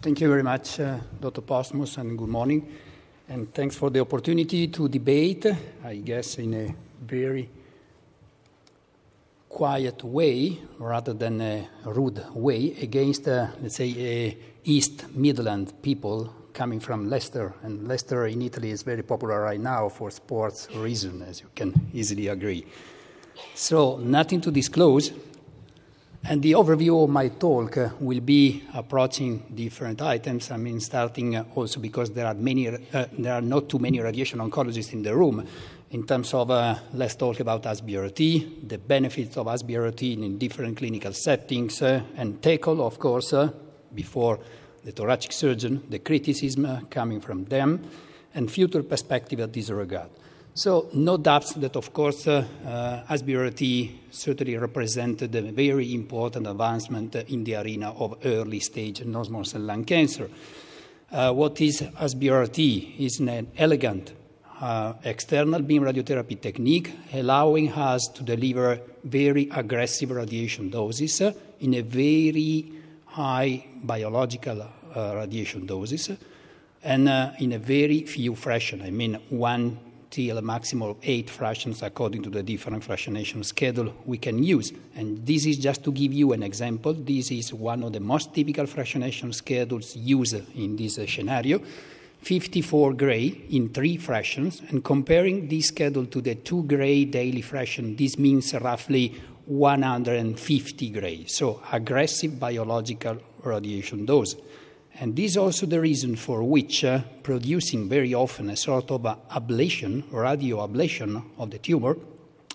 Thank you very much, Dr. Postmus, and good morning. And thanks for the opportunity to debate, I guess, in a very quiet way rather than a rude way against, let's say, East Midland people coming from Leicester. And Leicester in Italy is very popular right now for sports reasons, as you can easily agree. So nothing to disclose. And the overview of my talk will be approaching different items. I mean, starting also because there are not too many radiation oncologists in the room. In terms of, let's talk about SBRT, the benefits of SBRT in different clinical settings, and tackle, of course, before the thoracic surgeon, the criticism coming from them, and future perspective at this regard. So no doubts that, of course, SBRT certainly represented a very important advancement in the arena of early-stage non-small cell lung cancer. What is SBRT? It's an elegant external beam radiotherapy technique allowing us to deliver very aggressive radiation doses in a very high biological radiation doses and in a very few fraction, I mean one till a maximum of 8 fractions according to the different fractionation schedule we can use. And this is just to give you an example. This is one of the most typical fractionation schedules used in this scenario, 54 gray in 3 fractions. And comparing this schedule to the 2 gray daily fraction, this means roughly 150 gray. So aggressive biological radiation dose. And this is also the reason for which producing very often a sort of ablation, radioablation of the tumor,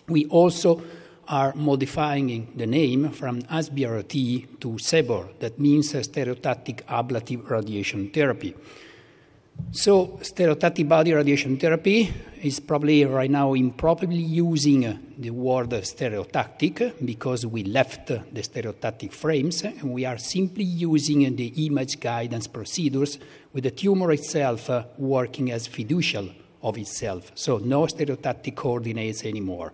we also are modifying the name from SBRT to SABR. That means stereotactic ablative radiation therapy. So stereotactic body radiation therapy is probably right now improperly using the word stereotactic because we left the stereotactic frames and we are simply using the image guidance procedures with the tumor itself working as fiducial of itself. So no stereotactic coordinates anymore.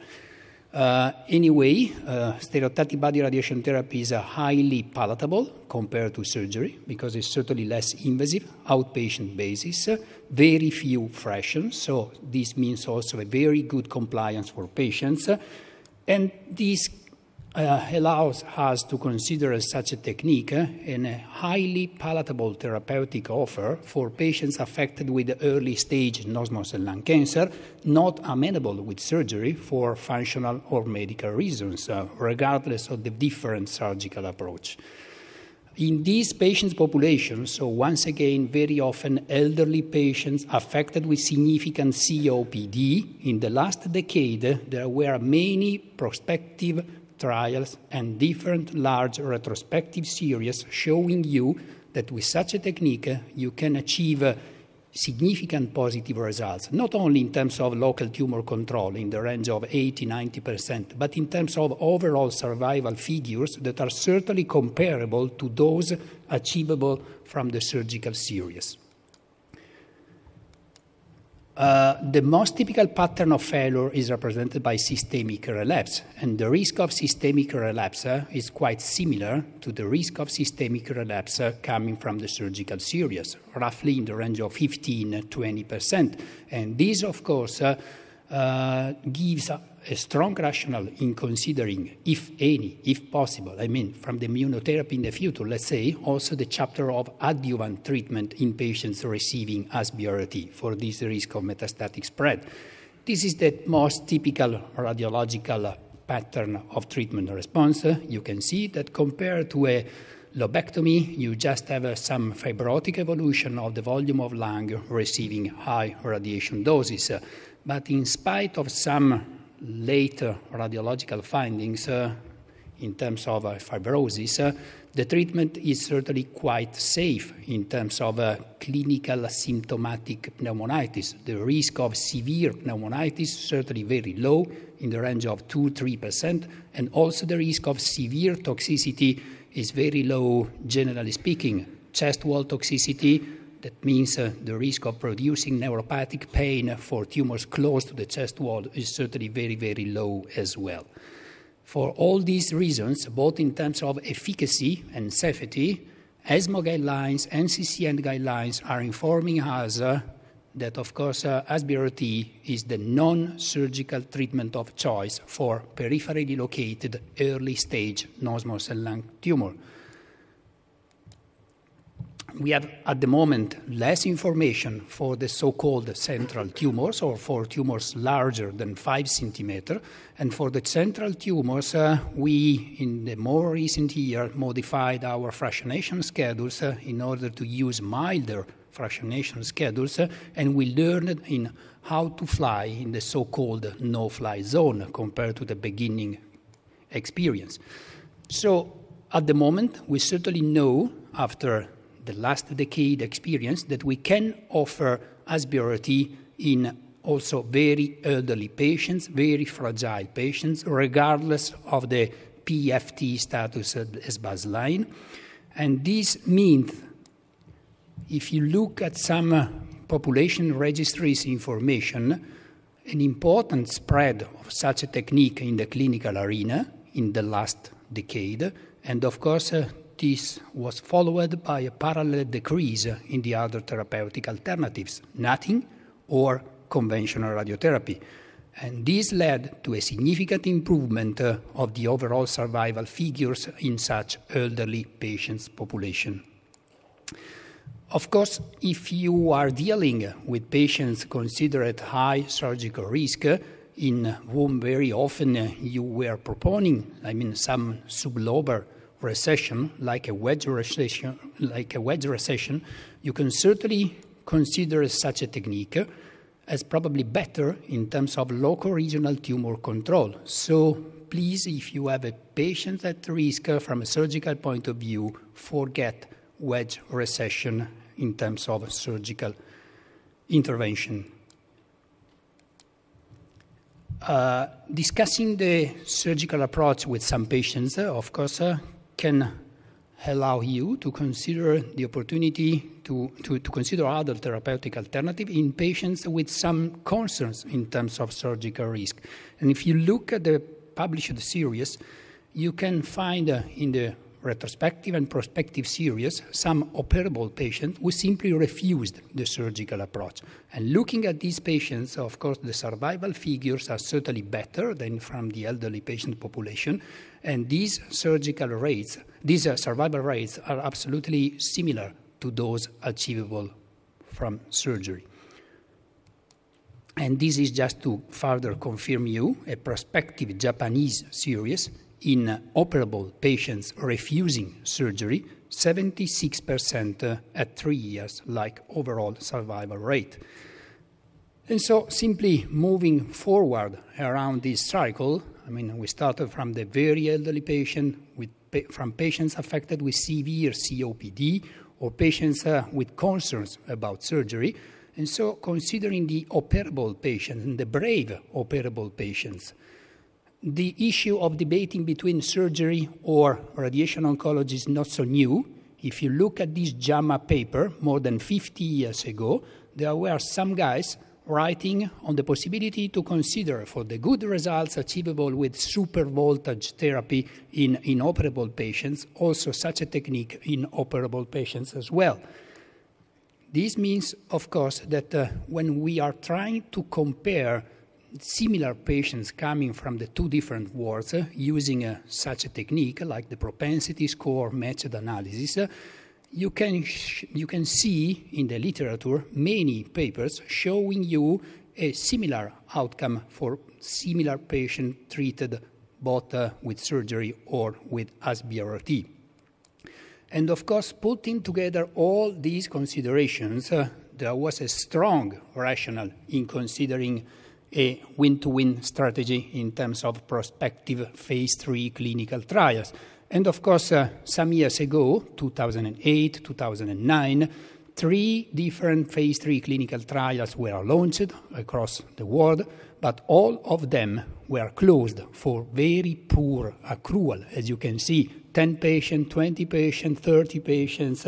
Stereotactic body radiation therapy is highly palatable compared to surgery because it's certainly less invasive, outpatient basis, very few fractions. So this means also a very good compliance for patients. And this allows us to consider such a technique in a highly palatable therapeutic offer for patients affected with early stage non-small cell lung cancer, not amenable with surgery for functional or medical reasons, regardless of the different surgical approach. In these patient populations, so once again, very often elderly patients affected with significant COPD, in the last decade there were many prospective trials and different large retrospective series showing you that with such a technique you can achieve significant positive results, not only in terms of local tumor control in the range of 80-90%, but in terms of overall survival figures that are certainly comparable to those achievable from the surgical series. The most typical pattern of failure is represented by systemic relapse, and the risk of systemic relapse is quite similar to the risk of systemic relapse coming from the surgical series, roughly in the range of 15-20%. And this, of course, gives a strong rationale in considering, if any, if possible, I mean, from the immunotherapy in the future, let's say, also the chapter of adjuvant treatment in patients receiving SBRT for this risk of metastatic spread. This is the most typical radiological pattern of treatment response. You can see that compared to a lobectomy, you just have some fibrotic evolution of the volume of lung receiving high radiation doses. But in spite of some later radiological findings in terms of fibrosis, the treatment is certainly quite safe in terms of clinical symptomatic pneumonitis. The risk of severe pneumonitis is certainly very low, in the range of 2-3%, and also the risk of severe toxicity is very low, generally speaking. Chest wall toxicity, that means the risk of producing neuropathic pain for tumors close to the chest wall is certainly very, very low as well. For all these reasons, both in terms of efficacy and safety, ESMO guidelines, NCCN guidelines are informing us that, of course, SBRT is the non-surgical treatment of choice for peripherally located early-stage non-small cell lung tumor. We have, at the moment, less information for the so-called central tumors, or for tumors larger than 5 centimeter. And for the central tumors, we, in the more recent year, modified our fractionation schedules in order to use milder fractionation schedules, and we learned in how to fly in the so-called no-fly zone compared to the beginning experience. So, at the moment, we certainly know, after the last decade experience, that we can offer SBRT in also very elderly patients, very fragile patients, regardless of the PFT status as baseline. And this means, if you look at some population registries information, an important spread of such a technique in the clinical arena in the last decade, and of course, this was followed by a parallel decrease in the other therapeutic alternatives, nothing or conventional radiotherapy. And this led to a significant improvement of the overall survival figures in such elderly patients' population. Of course, if you are dealing with patients considered at high surgical risk, in whom very often you were proponing, some sublobar recession, like a wedge recession, you can certainly consider such a technique as probably better in terms of local regional tumor control. So please, if you have a patient at risk from a surgical point of view, forget wedge recession in terms of surgical intervention. Discussing the surgical approach with some patients, of course, can allow you to consider the opportunity to consider other therapeutic alternatives in patients with some concerns in terms of surgical risk. And if you look at the published series, you can find in the retrospective and prospective series some operable patients who simply refused the surgical approach. And looking at these patients, of course, the survival figures are certainly better than from the elderly patient population, and these survival rates are absolutely similar to those achievable from surgery. And this is just to further confirm you a prospective Japanese series. In operable patients refusing surgery, 76% at 3 years, like overall survival rate. And so simply moving forward around this cycle, we started from the very elderly patient, from patients affected with severe COPD or patients with concerns about surgery. And so considering the operable patients and the brave operable patients, the issue of debating between surgery or radiation oncology is not so new. If you look at this JAMA paper more than 50 years ago, there were some guys writing on the possibility to consider for the good results achievable with supervoltage therapy in inoperable patients, also such a technique in operable patients as well. This means, of course, that when we are trying to compare similar patients coming from the two different wards using such a technique like the propensity score matched analysis, you can see in the literature many papers showing you a similar outcome for similar patient treated both with surgery or with SBRT. And of course, putting together all these considerations, there was a strong rationale in considering a win-to-win strategy in terms of prospective phase 3 clinical trials. And of course, some years ago, 2008, 2009, 3 different phase 3 clinical trials were launched across the world, but all of them were closed for very poor accrual. As you can see, 10 patients, 20 patients, 30 patients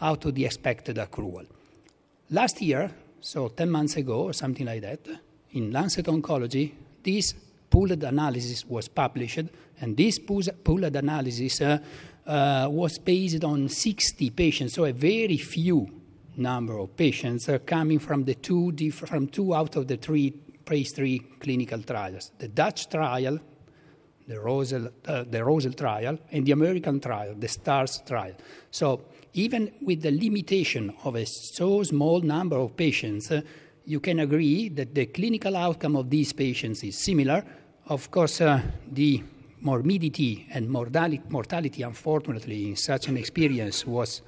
out of the expected accrual. Last year, so 10 months ago or something like that, in Lancet Oncology, this pooled analysis was published And this pooled analysis was based on 60 patients, so a very few number of patients coming from the two out of the three phase three clinical trials: the Dutch trial, the Rosel trial, and the American trial, the STARS trial. So even with the limitation of a so small number of patients, you can agree that the clinical outcome of these patients is similar. Of course, the morbidity and mortality, unfortunately, in such an experience was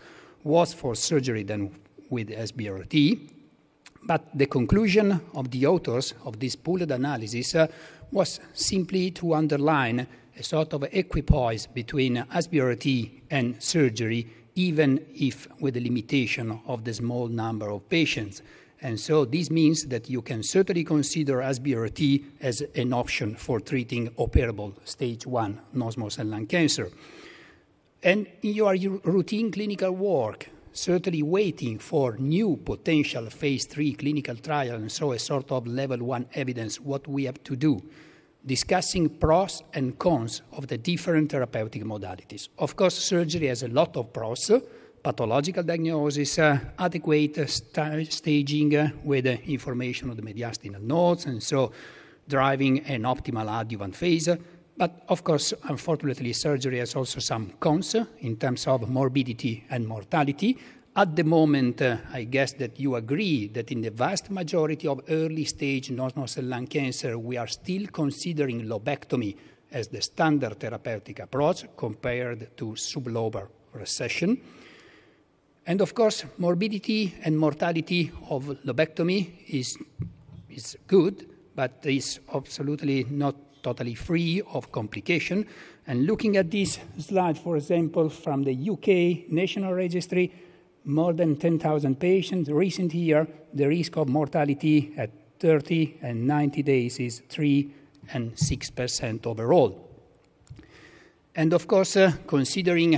for surgery than with SBRT. But the conclusion of the authors of this pooled analysis was simply to underline a sort of equipoise between SBRT and surgery, even if with the limitation of the small number of patients. And so this means that you can certainly consider SBRT as an option for treating operable stage 1 non-small cell lung cancer. And in your routine clinical work, certainly waiting for new potential phase 3 clinical trial, and so a sort of level 1 evidence, what we have to do, discussing pros and cons of the different therapeutic modalities. Of course, surgery has a lot of pros: pathological diagnosis, adequate staging with information of the mediastinal nodes, and so driving an optimal adjuvant phase. But of course, unfortunately, surgery has also some cons in terms of morbidity and mortality. At the moment, I guess that you agree that in the vast majority of early stage non-small cell lung cancer, we are still considering lobectomy as the standard therapeutic approach compared to sublobar resection. And of course, morbidity and mortality of lobectomy is good, but is absolutely not totally free of complication. And looking at this slide, for example, from the UK National Registry, more than 10,000 patients. Recent year, the risk of mortality at 30 and 90 days is 3 and 6% overall. And of course, considering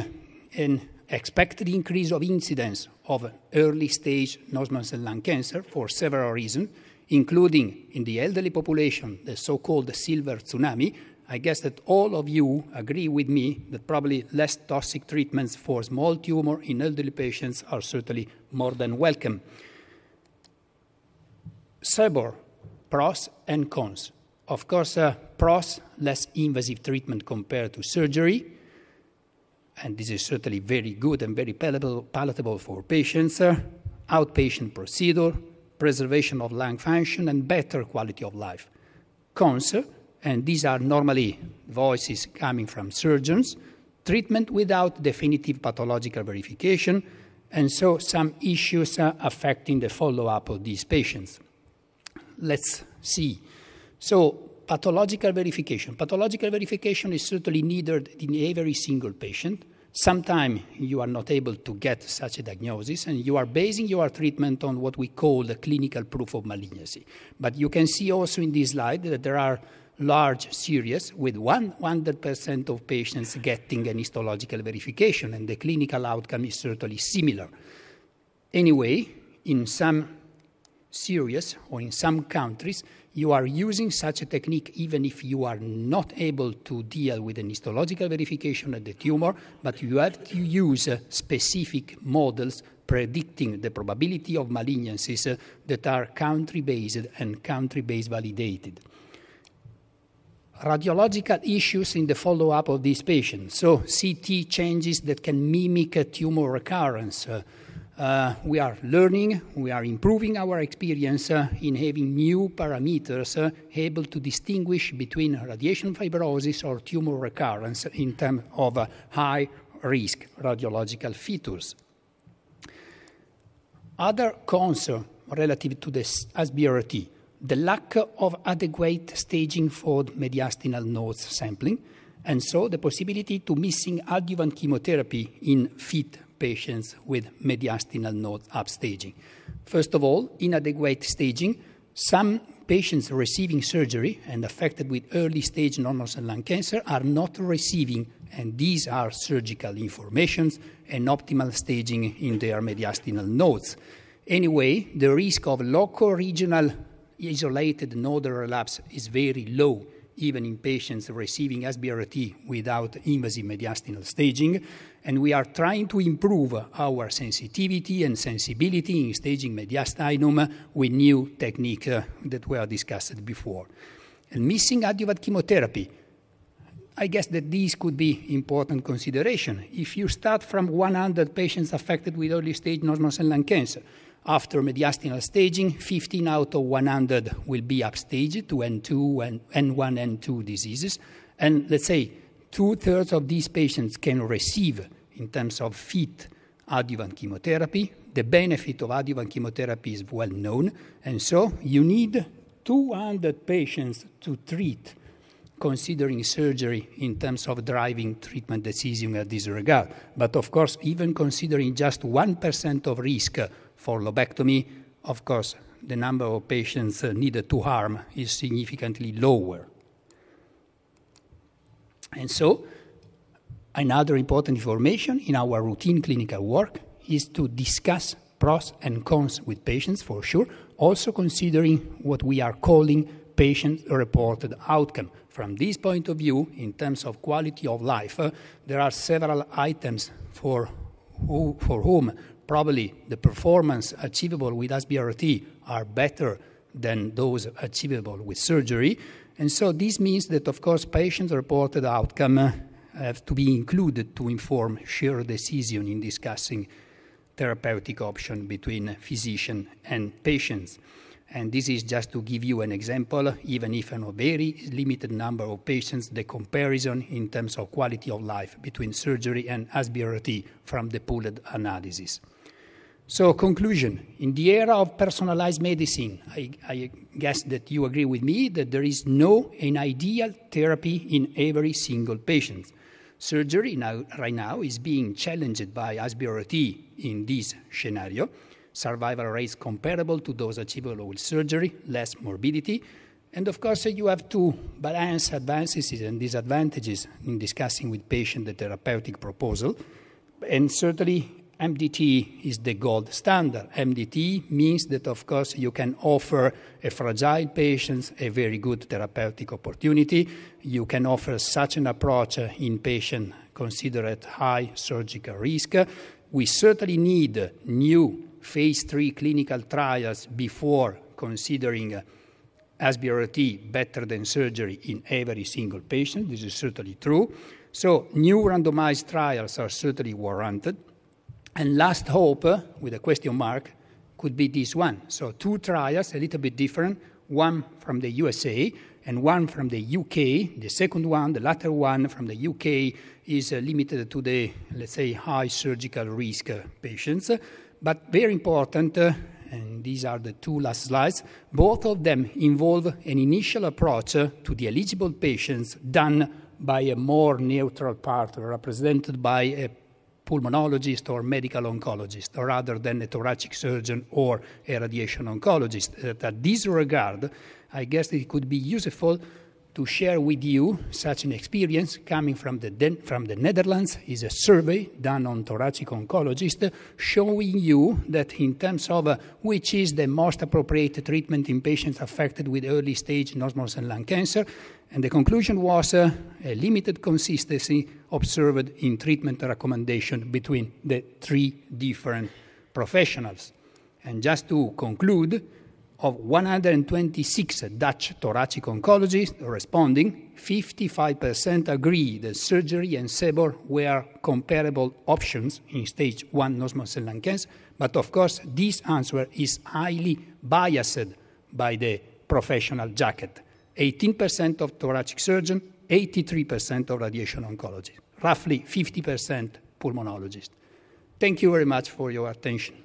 an expected increase of incidence of early-stage non-small cell lung cancer for several reasons, including in the elderly population, the so-called silver tsunami, I guess that all of you agree with me that probably less toxic treatments for small tumor in elderly patients are certainly more than welcome. SABR, pros and cons. Of course, pros, less invasive treatment compared to surgery, and this is certainly very good and very palatable for patients, outpatient procedure, preservation of lung function, and better quality of life. Cons, and these are normally voices coming from surgeons, treatment without definitive pathological verification, and so some issues affecting the follow-up of these patients. Let's see. So, pathological verification. Pathological verification is certainly needed in every single patient. Sometimes you are not able to get such a diagnosis, and you are basing your treatment on what we call the clinical proof of malignancy. But you can see also in this slide that there are large series with 100% of patients getting an histological verification, and the clinical outcome is certainly similar. Anyway, in some series or in some countries, you are using such a technique even if you are not able to deal with an histological verification of the tumor, but you have to use specific models predicting the probability of malignancies that are country-based and country-based validated. Radiological issues in the follow-up of these patients, so CT changes that can mimic a tumor recurrence. We are learning, we are improving our experience in having new parameters able to distinguish between radiation fibrosis or tumor recurrence in terms of high-risk radiological features. Other cons relative to the SBRT, the lack of adequate staging for mediastinal nodes sampling, and so the possibility to missing adjuvant chemotherapy in fit patients with mediastinal node upstaging. First of all, inadequate staging. Some patients receiving surgery and affected with early stage non-small cell lung cancer are not receiving, and these are surgical informations, an optimal staging in their mediastinal nodes. Anyway, the risk of local regional isolated nodal relapse is very low even in patients receiving SBRT without invasive mediastinal staging, and we are trying to improve our sensitivity and sensibility in staging mediastinum with new techniques that were discussed before. And missing adjuvant chemotherapy, I guess that these could be important consideration. If you start from 100 patients affected with early-stage non-small cell lung cancer, after mediastinal staging, 15 out of 100 will be upstaged to N2 and N1, N2 diseases. And let's say two-thirds of these patients can receive, in terms of fit, adjuvant chemotherapy. The benefit of adjuvant chemotherapy is well known. And so you need 200 patients to treat, considering surgery in terms of driving treatment decision at this regard. But of course, even considering just 1% of risk for lobectomy, of course, the number of patients needed to harm is significantly lower. And so, another important information in our routine clinical work is to discuss pros and cons with patients, for sure, also considering what we are calling patient-reported outcome. From this point of view, in terms of quality of life, there are several items for whom probably the performance achievable with SBRT are better than those achievable with surgery. And so this means that, of course, patient-reported outcome have to be included to inform shared decision in discussing therapeutic option between physician and patients. And this is just to give you an example. Even if in a very limited number of patients, the comparison in terms of quality of life between surgery and SBRT from the pooled analysis. So, conclusion. In the era of personalized medicine, I guess that you agree with me that there is no an ideal therapy in every single patient. Surgery right now is being challenged by SBRT in this scenario. Survival rates comparable to those achievable with surgery, less morbidity. And of course, you have to balance advances and disadvantages in discussing with patient the therapeutic proposal. And certainly, MDT is the gold standard. MDT means that, of course, you can offer a fragile patient a very good therapeutic opportunity. You can offer such an approach in patient considered high surgical risk. We certainly need new phase 3 clinical trials before considering SBRT better than surgery in every single patient. This is certainly true. So new randomized trials are certainly warranted. And last hope, with a question mark, could be this one. So two trials, a little bit different, one from the USA and one from the UK. The second one, the latter one from the UK, is limited to the, let's say, high surgical risk patients. But very important, and these are the two last slides, both of them involve an initial approach to the eligible patients done by a more neutral party represented by a pulmonologist or medical oncologist rather than a thoracic surgeon or a radiation oncologist. At this regard, I guess it could be useful to share with you such an experience coming from the Netherlands. Is a survey done on thoracic oncologists showing you that in terms of which is the most appropriate treatment in patients affected with early stage non-small cell lung cancer. And the conclusion was a limited consistency observed in treatment recommendation between the three different professionals. And just to conclude, of 126 Dutch thoracic oncologists responding, 55% agree that surgery and SABR were comparable options in stage 1 non-small cell lung cancer. But of course, this answer is highly biased by the professional jacket. 18% of thoracic surgeons, 83% of radiation oncologists, roughly 50% pulmonologists. Thank you very much for your attention.